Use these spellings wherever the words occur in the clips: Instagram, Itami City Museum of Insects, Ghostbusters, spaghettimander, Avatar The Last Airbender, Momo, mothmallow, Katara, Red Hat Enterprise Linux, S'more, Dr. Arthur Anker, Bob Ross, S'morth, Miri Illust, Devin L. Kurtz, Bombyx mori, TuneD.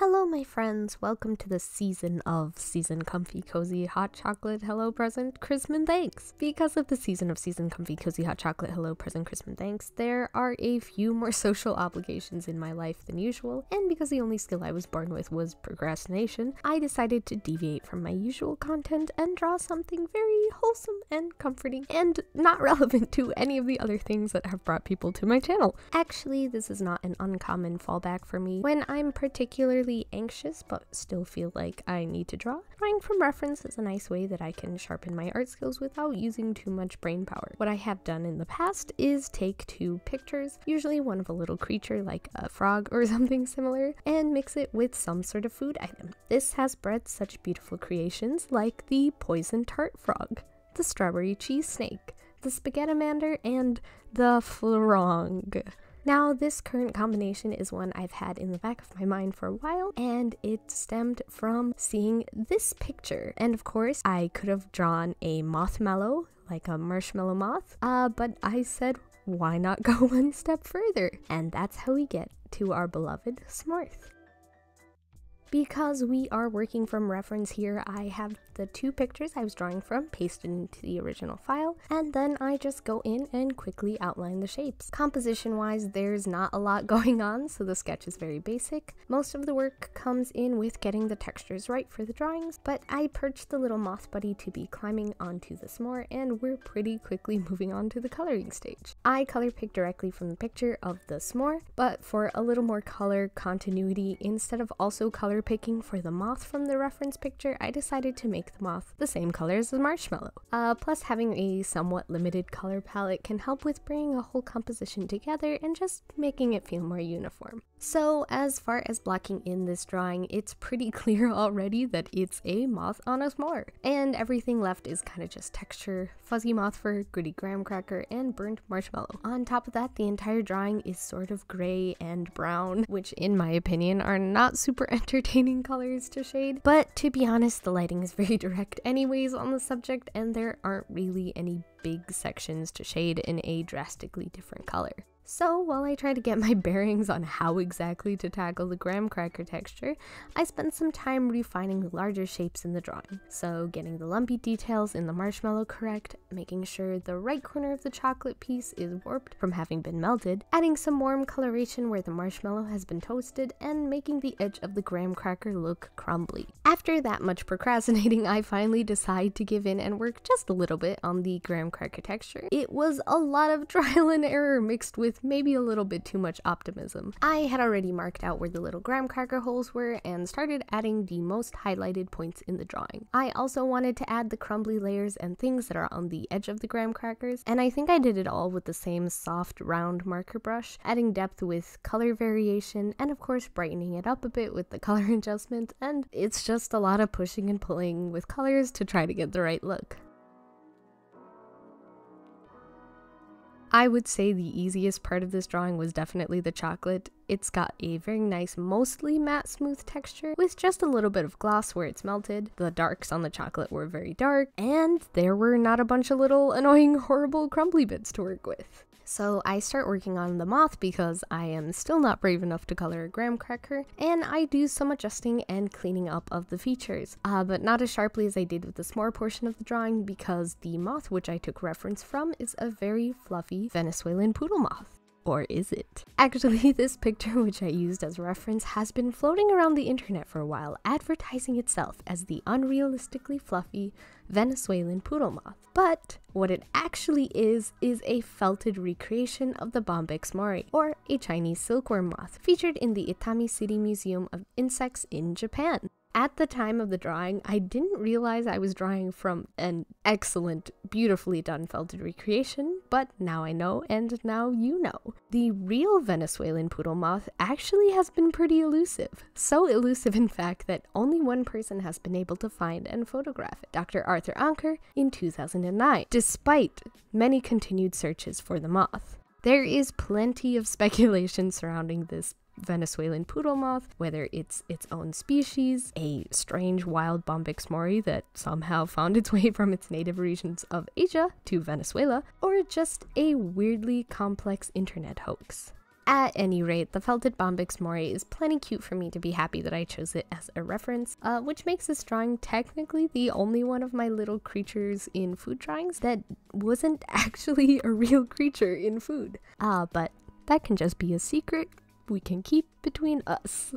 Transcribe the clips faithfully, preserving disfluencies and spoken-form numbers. Hello my friends, welcome to the season of Season Comfy Cozy Hot Chocolate Hello Present Christmas Thanks! Because of the season of Season Comfy Cozy Hot Chocolate Hello Present Christmas Thanks, there are a few more social obligations in my life than usual, and because the only skill I was born with was procrastination, I decided to deviate from my usual content and draw something very wholesome and comforting and not relevant to any of the other things that have brought people to my channel. Actually, this is not an uncommon fallback for me when I'm particularly anxious but still feel like I need to draw. Drawing from reference is a nice way that I can sharpen my art skills without using too much brain power. What I have done in the past is take two pictures, usually one of a little creature like a frog or something similar, and mix it with some sort of food item. This has bred such beautiful creations like the poison tart frog, the strawberry cheese snake, the spaghettimander, and the frog. Now, this current combination is one I've had in the back of my mind for a while, and it stemmed from seeing this picture. And of course, I could have drawn a mothmallow, like a marshmallow moth, uh, but I said, why not go one step further? And that's how we get to our beloved S'morth. Because we are working from reference here, I have the two pictures I was drawing from pasted into the original file, and then I just go in and quickly outline the shapes. Composition-wise, there's not a lot going on, so the sketch is very basic. Most of the work comes in with getting the textures right for the drawings, but I perched the little moth buddy to be climbing onto the s'more, and we're pretty quickly moving on to the coloring stage. I color pick directly from the picture of the s'more, but for a little more color continuity, instead of also color picking for the moth from the reference picture, I decided to make the moth the same color as the marshmallow. Uh, plus, having a somewhat limited color palette can help with bringing a whole composition together and just making it feel more uniform. So as far as blocking in this drawing, it's pretty clear already that it's a moth on a s'more, and everything left is kind of just texture, fuzzy moth fur, gritty graham cracker, and burnt marshmallow. On top of that, the entire drawing is sort of gray and brown, which in my opinion are not super entertaining colors to shade, but to be honest, the lighting is very direct anyways on the subject, and there aren't really any big sections to shade in a drastically different color. So while I try to get my bearings on how exactly to tackle the graham cracker texture, I spent some time refining the larger shapes in the drawing. So getting the lumpy details in the marshmallow correct, making sure the right corner of the chocolate piece is warped from having been melted, adding some warm coloration where the marshmallow has been toasted, and making the edge of the graham cracker look crumbly. After that much procrastinating, I finally decide to give in and work just a little bit on the graham cracker texture. It was a lot of trial and error mixed with maybe a little bit too much optimism. I had already marked out where the little graham cracker holes were and started adding the most highlighted points in the drawing. I also wanted to add the crumbly layers and things that are on the edge of the graham crackers, and I think I did it all with the same soft round marker brush, adding depth with color variation and of course brightening it up a bit with the color adjustment, and it's just a lot of pushing and pulling with colors to try to get the right look. I would say the easiest part of this drawing was definitely the chocolate. It's got a very nice, mostly matte smooth texture with just a little bit of gloss where it's melted. The darks on the chocolate were very dark, and there were not a bunch of little annoying, horrible crumbly bits to work with. So I start working on the moth because I am still not brave enough to color a graham cracker, and I do some adjusting and cleaning up of the features, uh, but not as sharply as I did with the s'more portion of the drawing because the moth which I took reference from is a very fluffy Venezuelan poodle moth. Or is it? Actually, this picture which I used as reference has been floating around the internet for a while, advertising itself as the unrealistically fluffy Venezuelan poodle moth. But what it actually is, is a felted recreation of the Bombyx mori, or a Chinese silkworm moth, featured in the Itami City Museum of Insects in Japan. At the time of the drawing, I didn't realize I was drawing from an excellent, beautifully done felted recreation, but now I know, and now you know. The real Venezuelan poodle moth actually has been pretty elusive. So elusive, in fact, that only one person has been able to find and photograph it, Doctor Arthur Anker, in two thousand nine, despite many continued searches for the moth. There is plenty of speculation surrounding this Venezuelan poodle moth, whether it's its own species, a strange wild Bombyx mori that somehow found its way from its native regions of Asia to Venezuela, or just a weirdly complex internet hoax. At any rate, the felted Bombyx mori is plenty cute for me to be happy that I chose it as a reference, uh, which makes this drawing technically the only one of my little creatures in food drawings that wasn't actually a real creature in food. Ah, uh, but that can just be a secret we can keep between us.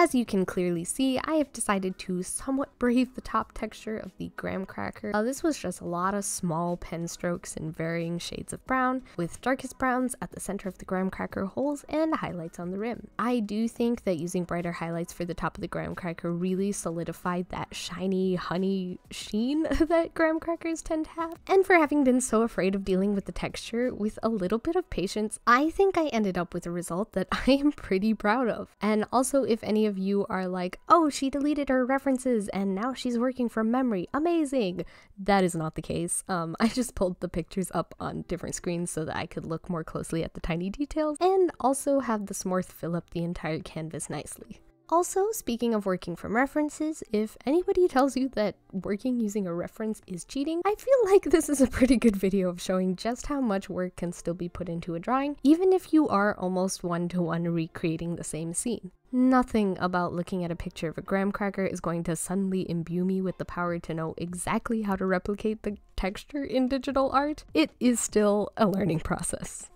As you can clearly see, I have decided to somewhat brave the top texture of the graham cracker. Uh, this was just a lot of small pen strokes in varying shades of brown, with darkest browns at the center of the graham cracker holes and highlights on the rim. I do think that using brighter highlights for the top of the graham cracker really solidified that shiny honey sheen that graham crackers tend to have. And for having been so afraid of dealing with the texture, with a little bit of patience, I think I ended up with a result that I am pretty proud of. And also, if any of you are like, oh, she deleted her references and now she's working from memory, amazing, that is not the case. um I just pulled the pictures up on different screens so that I could look more closely at the tiny details and also have the S'morth fill up the entire canvas nicely. Also, speaking of working from references, if anybody tells you that working using a reference is cheating, I feel like this is a pretty good video of showing just how much work can still be put into a drawing, even if you are almost one-to-one recreating the same scene. Nothing about looking at a picture of a graham cracker is going to suddenly imbue me with the power to know exactly how to replicate the texture in digital art. It is still a learning process.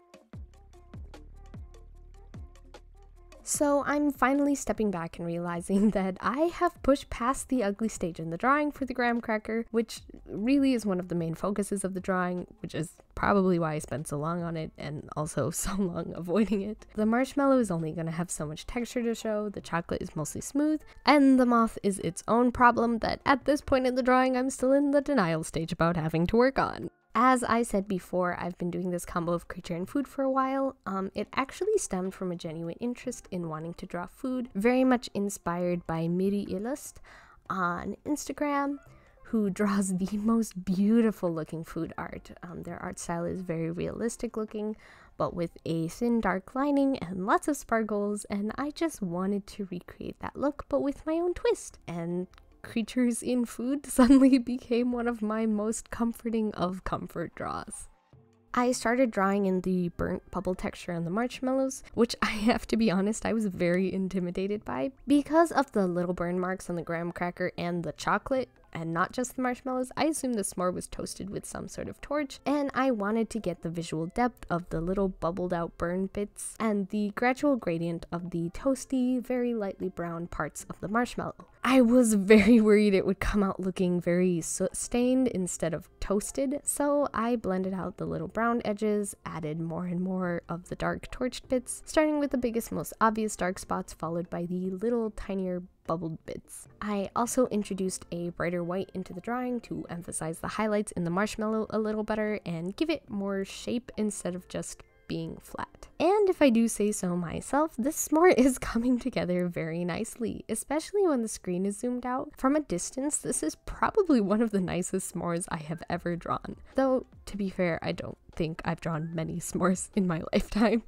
So I'm finally stepping back and realizing that I have pushed past the ugly stage in the drawing for the graham cracker, which really is one of the main focuses of the drawing, which is probably why I spent so long on it and also so long avoiding it. The marshmallow is only going to have so much texture to show, the chocolate is mostly smooth, and the moth is its own problem that at this point in the drawing I'm still in the denial stage about having to work on. As I said before, I've been doing this combo of creature and food for a while. Um, it actually stemmed from a genuine interest in wanting to draw food, very much inspired by Miri Illust on Instagram, who draws the most beautiful looking food art. Um, their art style is very realistic looking, but with a thin dark lining and lots of sparkles, and I just wanted to recreate that look, but with my own twist. And creatures in food suddenly became one of my most comforting of comfort draws. I started drawing in the burnt bubble texture on the marshmallows, which I have to be honest, I was very intimidated by. Because of the little burn marks on the graham cracker and the chocolate, and not just the marshmallows, I assumed the s'more was toasted with some sort of torch, and I wanted to get the visual depth of the little bubbled out burn bits and the gradual gradient of the toasty, very lightly brown parts of the marshmallow. I was very worried it would come out looking very soot stained instead of toasted, so I blended out the little brown edges, added more and more of the dark torched bits, starting with the biggest, most obvious dark spots, followed by the little tinier bubbled bits. I also introduced a brighter white into the drawing to emphasize the highlights in the marshmallow a little better and give it more shape instead of just being flat. And if I do say so myself, this s'more is coming together very nicely, especially when the screen is zoomed out. From a distance, this is probably one of the nicest s'mores I have ever drawn. Though, to be fair, I don't think I've drawn many s'mores in my lifetime.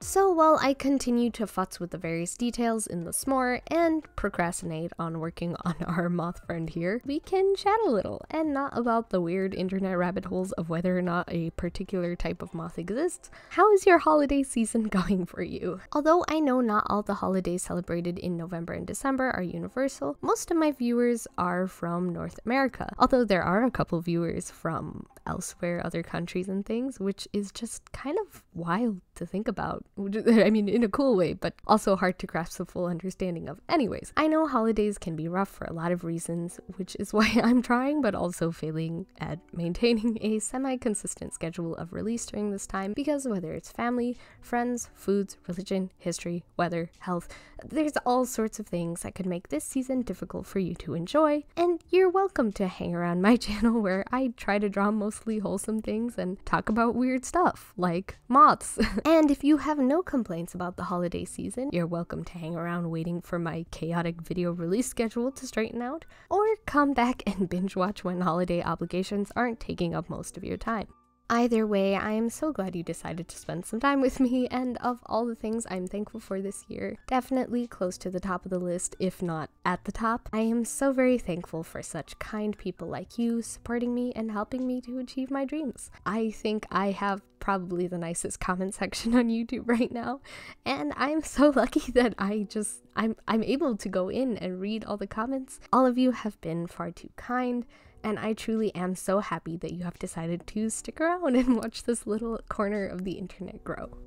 So while I continue to futz with the various details in the s'more and procrastinate on working on our moth friend here, we can chat a little, and not about the weird internet rabbit holes of whether or not a particular type of moth exists. How is your holiday season going for you? Although I know not all the holidays celebrated in November and December are universal, most of my viewers are from North America, although there are a couple viewers from elsewhere, other countries and things, which is just kind of wild to think about. I mean, in a cool way, but also hard to grasp a full understanding of. Anyways, I know holidays can be rough for a lot of reasons, which is why I'm trying but also failing at maintaining a semi-consistent schedule of release during this time, because whether it's family, friends, foods, religion, history, weather, health, there's all sorts of things that could make this season difficult for you to enjoy, and you're welcome to hang around my channel where I try to draw mostly wholesome things and talk about weird stuff, like moths. And if you have no complaints about the holiday season, you're welcome to hang around waiting for my chaotic video release schedule to straighten out, or come back and binge watch when holiday obligations aren't taking up most of your time. Either way, I am so glad you decided to spend some time with me, and of all the things I'm thankful for this year, definitely close to the top of the list, if not at the top. I am so very thankful for such kind people like you supporting me and helping me to achieve my dreams. I think I have probably the nicest comment section on YouTube right now, and I'm so lucky that I just, I'm, I'm able to go in and read all the comments. All of you have been far too kind. And I truly am so happy that you have decided to stick around and watch this little corner of the internet grow.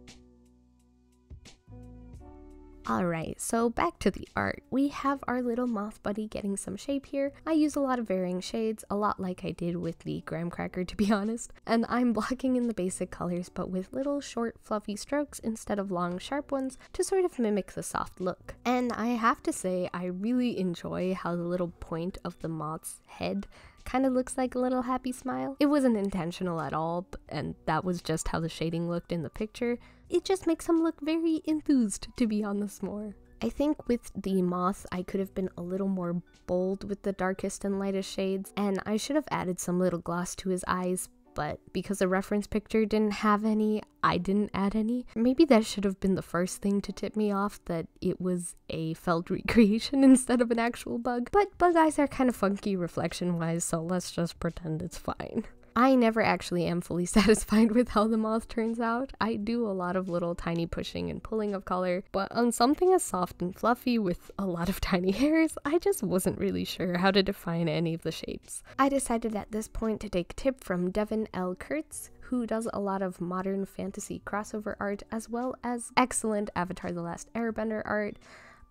Alright, so back to the art. We have our little moth buddy getting some shape here. I use a lot of varying shades, a lot like I did with the graham cracker to be honest, and I'm blocking in the basic colors but with little short fluffy strokes instead of long sharp ones to sort of mimic the soft look. And I have to say I really enjoy how the little point of the moth's head kind of looks like a little happy smile. It wasn't intentional at all, and that was just how the shading looked in the picture. It just makes him look very enthused to be on the s'more. I think with the moth, I could have been a little more bold with the darkest and lightest shades, and I should have added some little gloss to his eyes, but because the reference picture didn't have any, I didn't add any. Maybe that should have been the first thing to tip me off that it was a felt recreation instead of an actual bug, but bug eyes are kind of funky reflection-wise, so let's just pretend it's fine. I never actually am fully satisfied with how the moth turns out. I do a lot of little tiny pushing and pulling of color, but on something as soft and fluffy with a lot of tiny hairs, I just wasn't really sure how to define any of the shapes. I decided at this point to take a tip from Devin L. Kurtz, who does a lot of modern fantasy crossover art as well as excellent Avatar The Last Airbender art.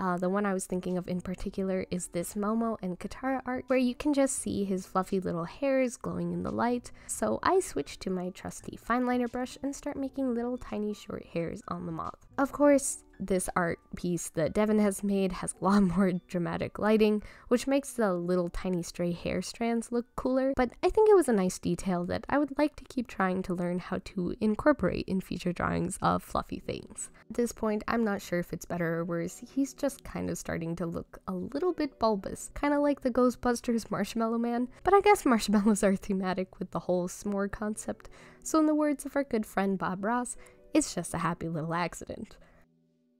Uh, the one I was thinking of in particular is this Momo and Katara art, where you can just see his fluffy little hairs glowing in the light. So I switch to my trusty fine liner brush and start making little tiny short hairs on the moth. Of course, this art piece that Devin has made has a lot more dramatic lighting, which makes the little tiny stray hair strands look cooler, but I think it was a nice detail that I would like to keep trying to learn how to incorporate in future drawings of fluffy things. At this point, I'm not sure if it's better or worse. He's just kind of starting to look a little bit bulbous, kind of like the Ghostbusters Marshmallow Man, but I guess marshmallows are thematic with the whole s'more concept, so in the words of our good friend Bob Ross, it's just a happy little accident.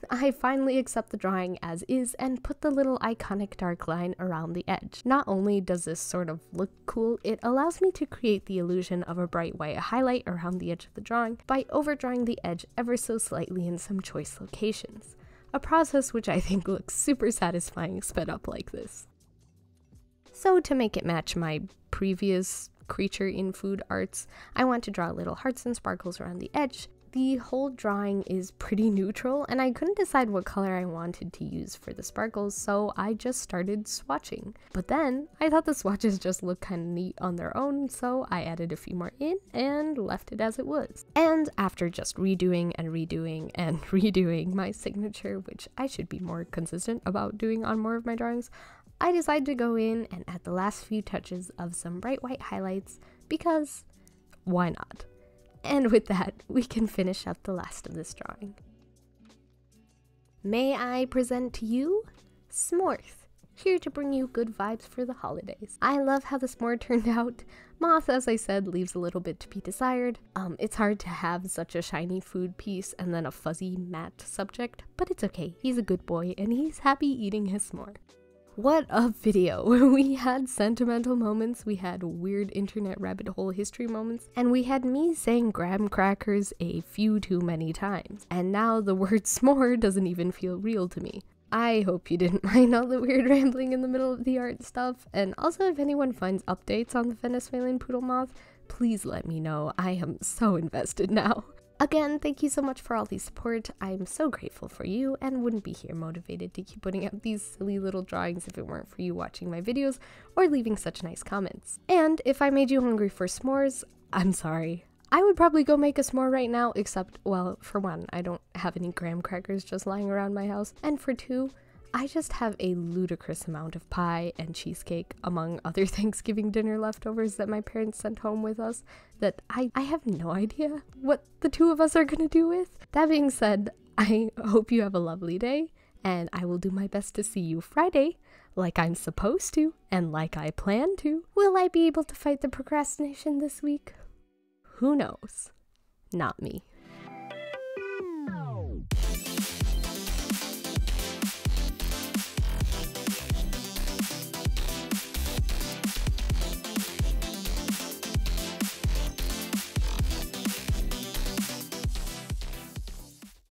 I finally accept the drawing as is and put the little iconic dark line around the edge. Not only does this sort of look cool, it allows me to create the illusion of a bright white highlight around the edge of the drawing by overdrawing the edge ever so slightly in some choice locations. A process which I think looks super satisfying sped up like this. So to make it match my previous creature in food arts, I want to draw little hearts and sparkles around the edge. The whole drawing is pretty neutral, and I couldn't decide what color I wanted to use for the sparkles, so I just started swatching. But then, I thought the swatches just looked kind of neat on their own, so I added a few more in and left it as it was. And after just redoing and redoing and redoing my signature, which I should be more consistent about doing on more of my drawings, I decided to go in and add the last few touches of some bright white highlights, because why not? And with that, we can finish up the last of this drawing. May I present to you S'morth, here to bring you good vibes for the holidays. I love how the s'more turned out. Moth, as I said, leaves a little bit to be desired. Um, it's hard to have such a shiny food piece and then a fuzzy matte subject, but it's okay. He's a good boy and he's happy eating his s'more. What a video! We had sentimental moments, we had weird internet rabbit hole history moments, and we had me saying graham crackers a few too many times. And now the word s'more doesn't even feel real to me. I hope you didn't mind all the weird rambling in the middle of the art stuff, and also if anyone finds updates on the Venezuelan poodle moth, please let me know, I am so invested now. Again, thank you so much for all the support, I'm so grateful for you and wouldn't be here motivated to keep putting out these silly little drawings if it weren't for you watching my videos or leaving such nice comments. And if I made you hungry for s'mores, I'm sorry. I would probably go make a s'more right now except, well, for one, I don't have any graham crackers just lying around my house, and for two, I just have a ludicrous amount of pie and cheesecake, among other Thanksgiving dinner leftovers that my parents sent home with us, that I, I have no idea what the two of us are gonna do with. That being said, I hope you have a lovely day, and I will do my best to see you Friday, like I'm supposed to, and like I plan to. Will I be able to fight the procrastination this week? Who knows? Not me.